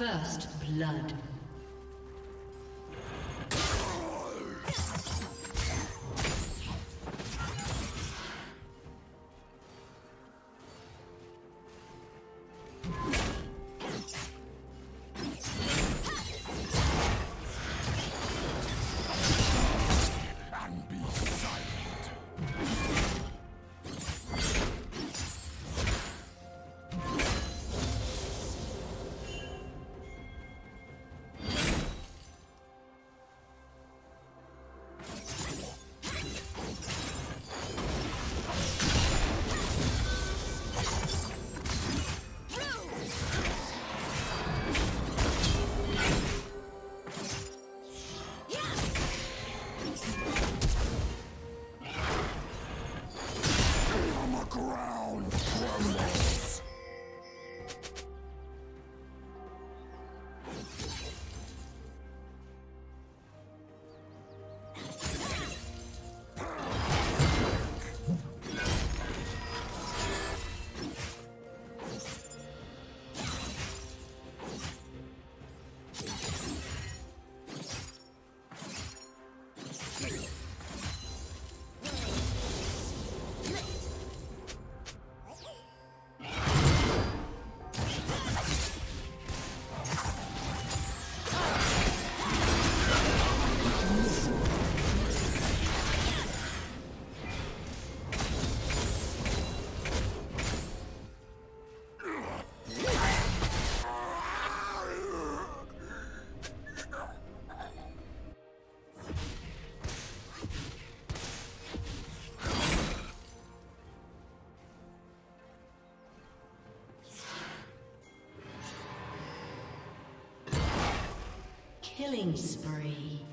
First blood. Killing spree.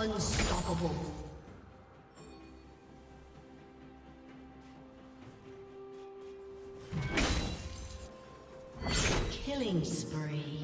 Unstoppable. Killing spree.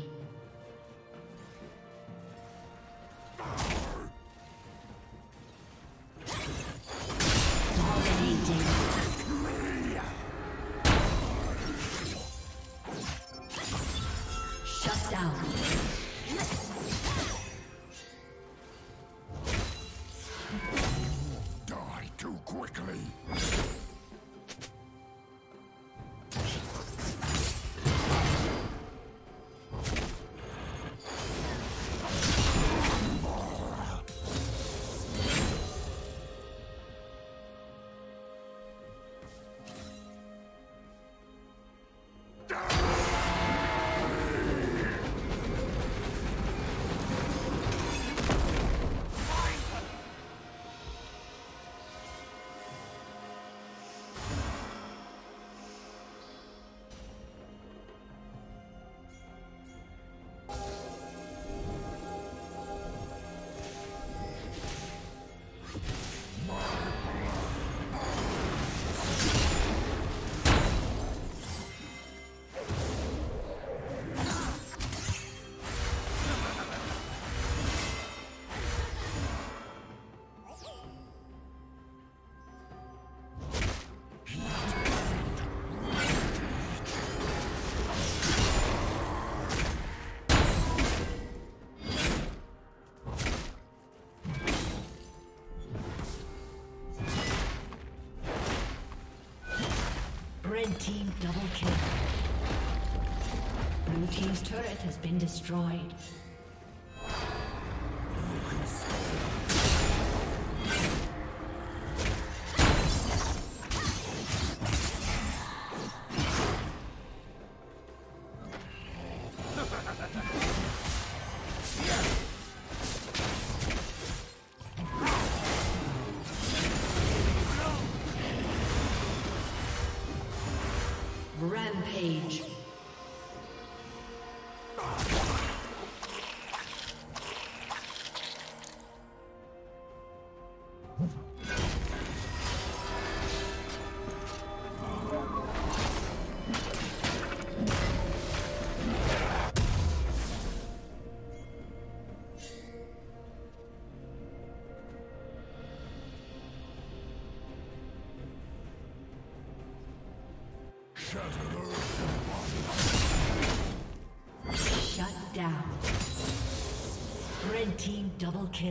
Red team double kill. Blue team's turret has been destroyed. Rampage. Double kill.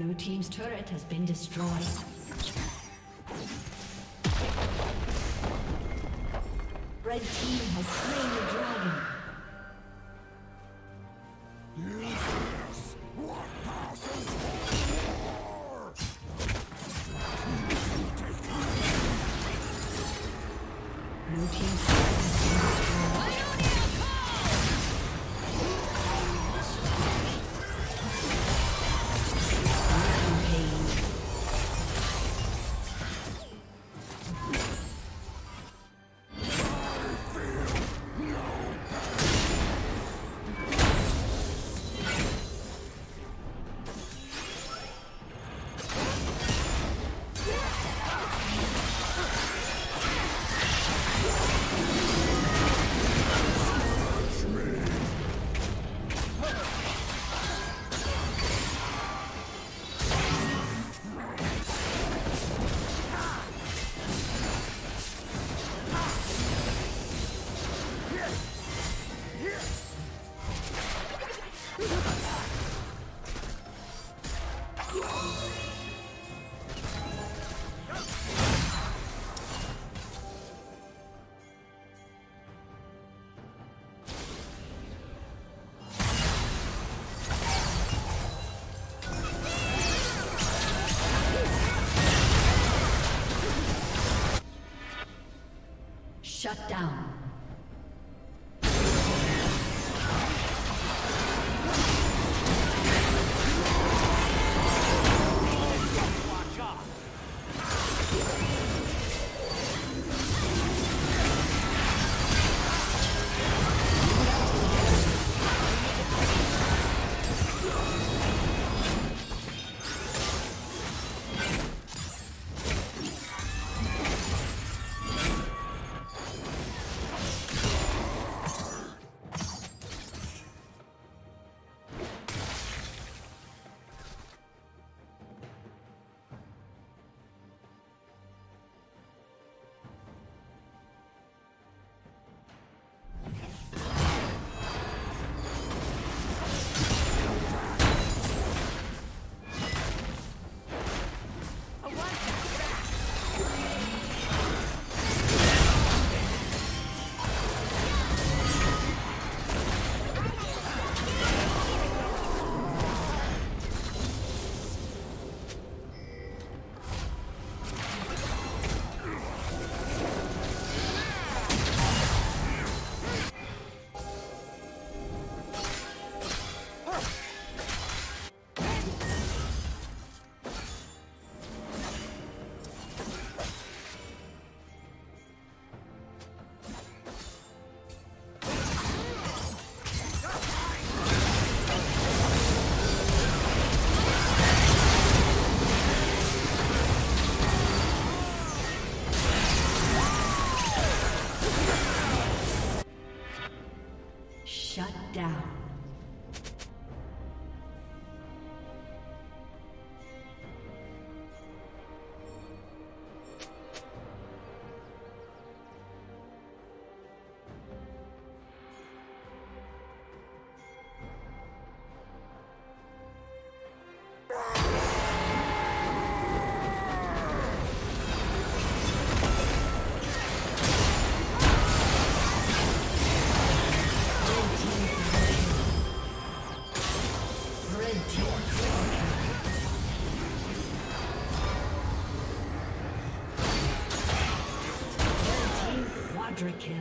Blue team's turret has been destroyed. Red team has slain the dragon. Shut down. Quadra kill.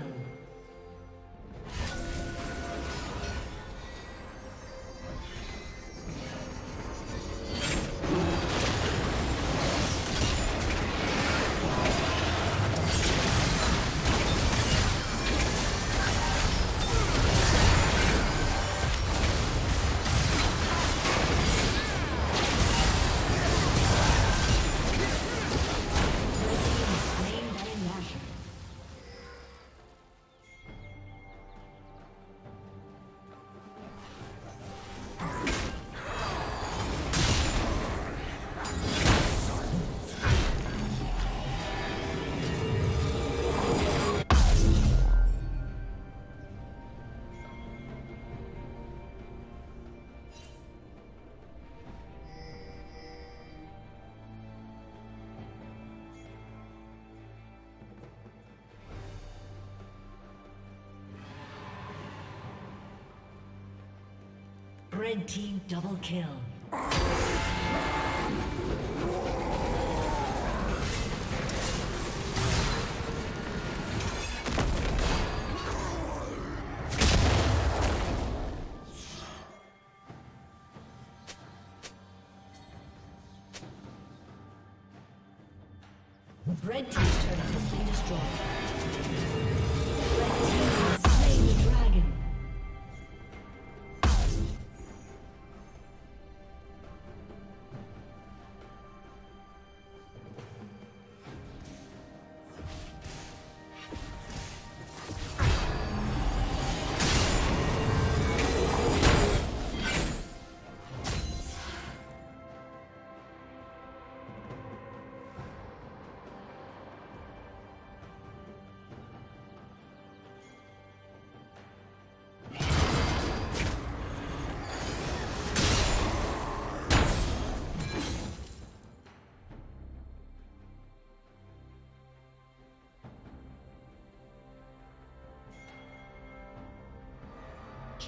Red team double kill.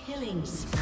Killing spree.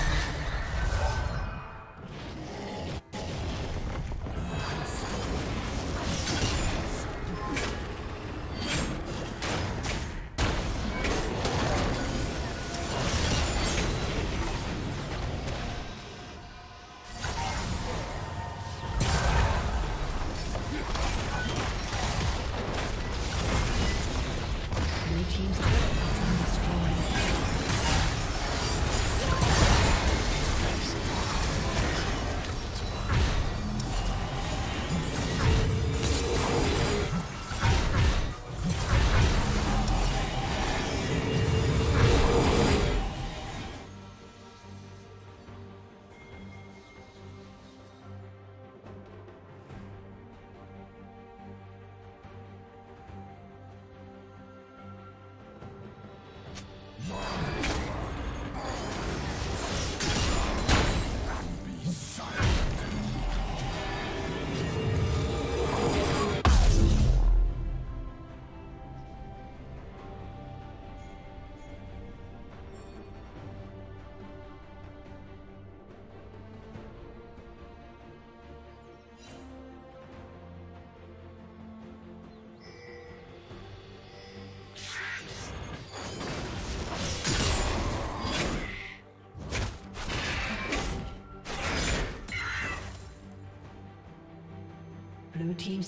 Blue team's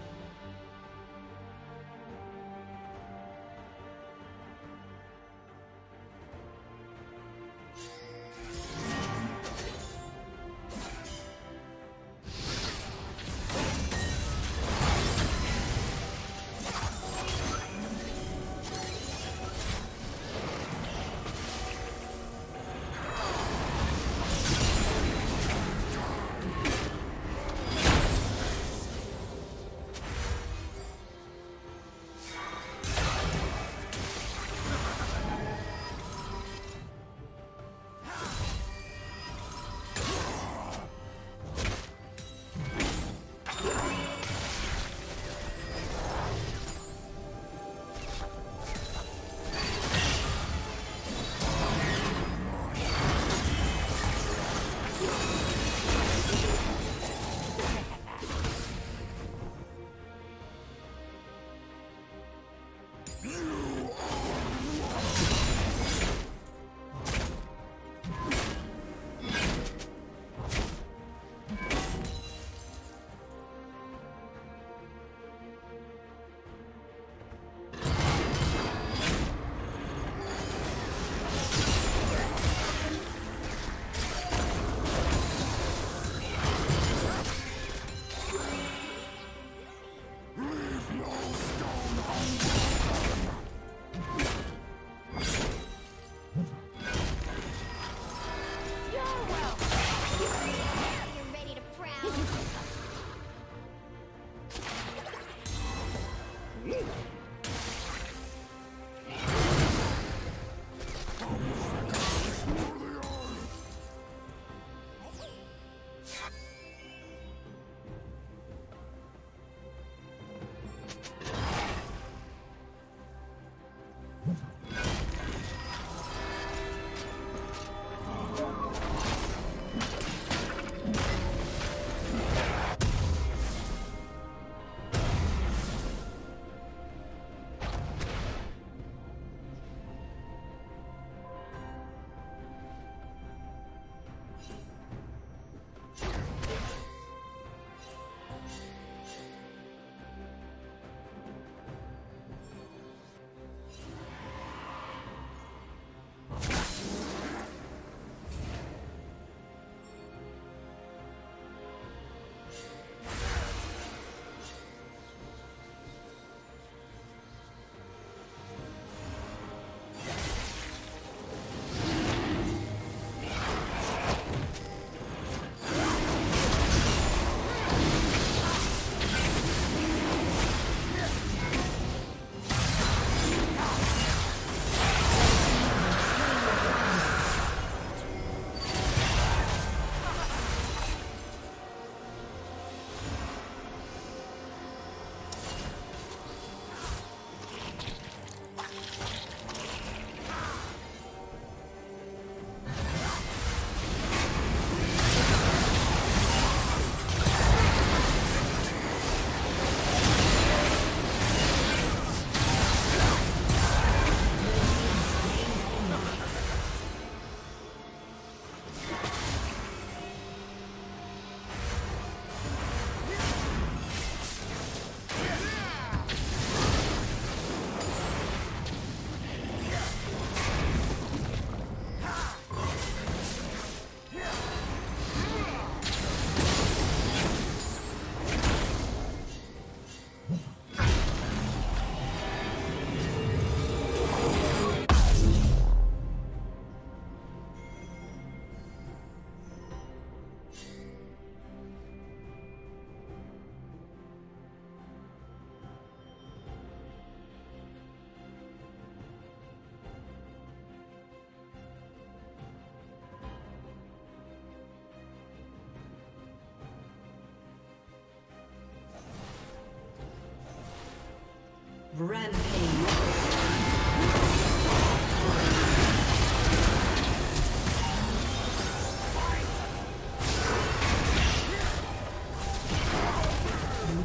Rampage. Blue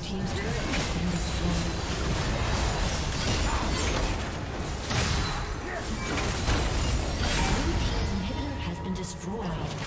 team's turret has been destroyed. Blue team's inhibitor has been destroyed.